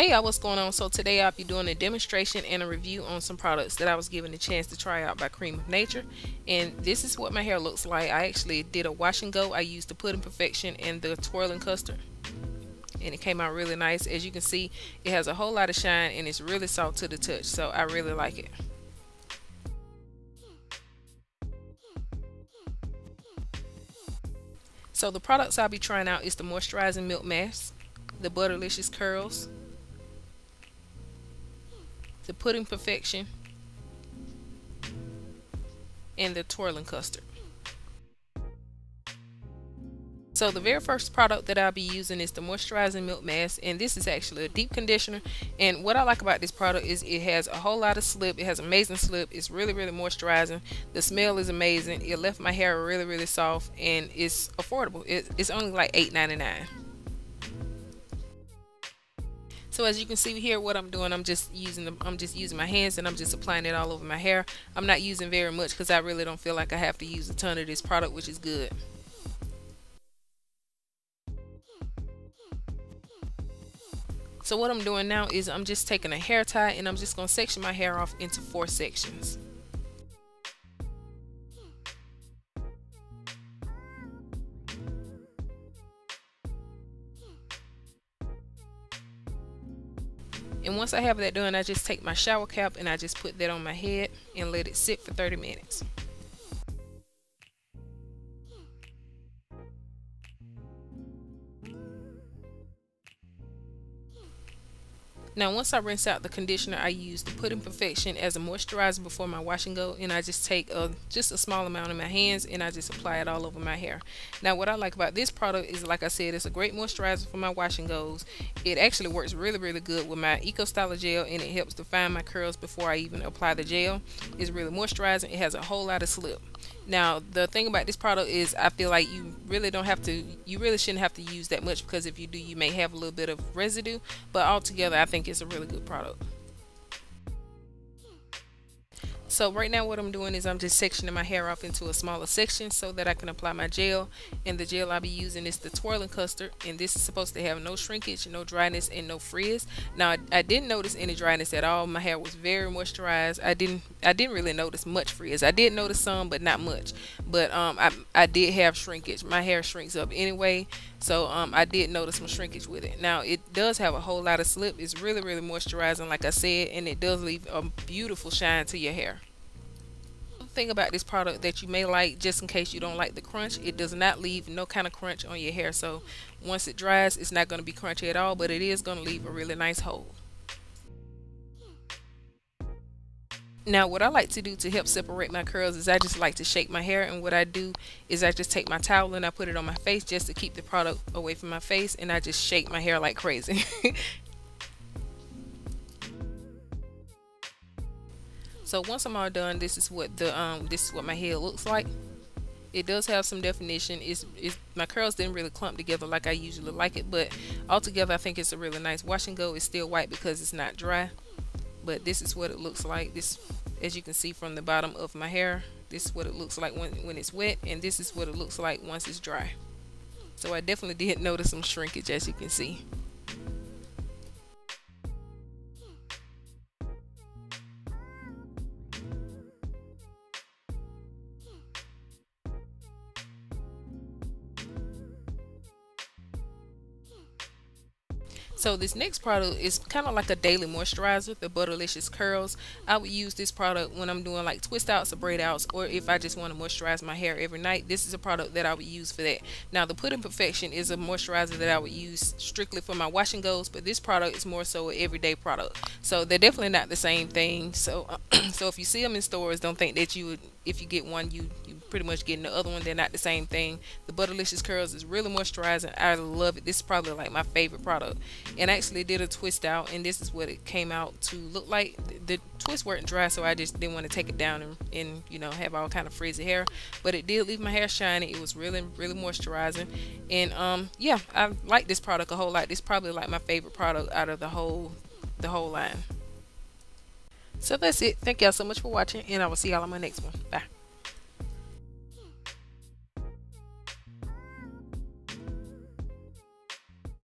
Hey y'all, what's going on? So today I'll be doing a demonstration and a review on some products that I was given the chance to try out by Cream of Nature, and this is what my hair looks like. I actually did a wash and go. I used the Pudding Perfection and the Twirling Custard, and it came out really nice. As you can see, it has a whole lot of shine and it's really soft to the touch, so I really like it. So the products I'll be trying out is the Moisturizing Milk Mask, the Butterlicious Curls, the Pudding Perfection, and the Twirling Custard. So the very first product that I'll be using is the Moisturizing Milk Mask, and this is actually a deep conditioner. And what I like about this product is it has a whole lot of slip. It has amazing slip. It's really moisturizing. The smell is amazing. It left my hair really soft, and it's affordable. It's only like $8.99. So as you can see here, what I'm doing, I'm just using my hands, and I'm just applying it all over my hair. I'm not using very much because I really don't feel like I have to use a ton of this product, which is good. So what I'm doing now is I'm just taking a hair tie and I'm just going to section my hair off into 4 sections. And once I have that done, I just take my shower cap and I just put that on my head and let it sit for 30 minutes. Now once I rinse out the conditioner, I use the Pudding Perfection as a moisturizer before my wash and go, and I just take just a small amount in my hands and I just apply it all over my hair. Now what I like about this product is, like I said, it's a great moisturizer for my wash and goes. It actually works really good with my Eco Styler gel, and it helps define my curls before I even apply the gel. It's really moisturizing. It has a whole lot of slip. Now the thing about this product is I feel like you really shouldn't have to use that much, because if you do, you may have a little bit of residue, but altogether I think it's a really good product. So right now what I'm doing is I'm just sectioning my hair off into a smaller section so that I can apply my gel, and the gel I'll be using is the Twirling Custard, and this is supposed to have no shrinkage, no dryness, and no frizz. Now I didn't notice any dryness at all. My hair was very moisturized. I didn't really notice much frizz. I did notice some, but not much. But I did have shrinkage. My hair shrinks up anyway, so I did notice some shrinkage with it. Now it does have a whole lot of slip. It's really moisturizing, like I said, and it does leave a beautiful shine to your hair. Thing about this product that you may like, just in case you don't like the crunch, it does not leave no kind of crunch on your hair. So once it dries, it's not going to be crunchy at all, but it is going to leave a really nice hold. Now what I like to do to help separate my curls is I just like to shake my hair, and what I do is I just take my towel and I put it on my face just to keep the product away from my face, and I just shake my hair like crazy. So once I'm all done, this is what my head looks like. It does have some definition. My curls didn't really clump together like I usually like it, but altogether I think it's a really nice wash and go. It's still white because it's not dry, but this is what it looks like. This, as you can see from the bottom of my hair, this is what it looks like when it's wet, and this is what it looks like once it's dry. So I definitely did notice some shrinkage, as you can see. So this next product is kind of like a daily moisturizer, the Butterlicious Curls. I would use this product when I'm doing like twist outs or braid outs, or if I just want to moisturize my hair every night. This is a product that I would use for that. Now the Pudding Perfection is a moisturizer that I would use strictly for my wash and goes, but this product is more so an everyday product. So they're definitely not the same thing. So so if you see them in stores, don't think that you would, if you get one, you pretty much getting the other one. They're not the same thing. The Butterlicious Curls is really moisturizing. I love it. This is probably like my favorite product. And I actually did a twist out, and this is what it came out to look like. The twists weren't dry, so I just didn't want to take it down and you know, have all kind of frizzy hair, but it did leave my hair shiny. It was really moisturizing, and yeah, I like this product a whole lot. It's probably like my favorite product out of the whole line. So that's it. Thank y'all so much for watching, and I will see y'all on my next one. Bye.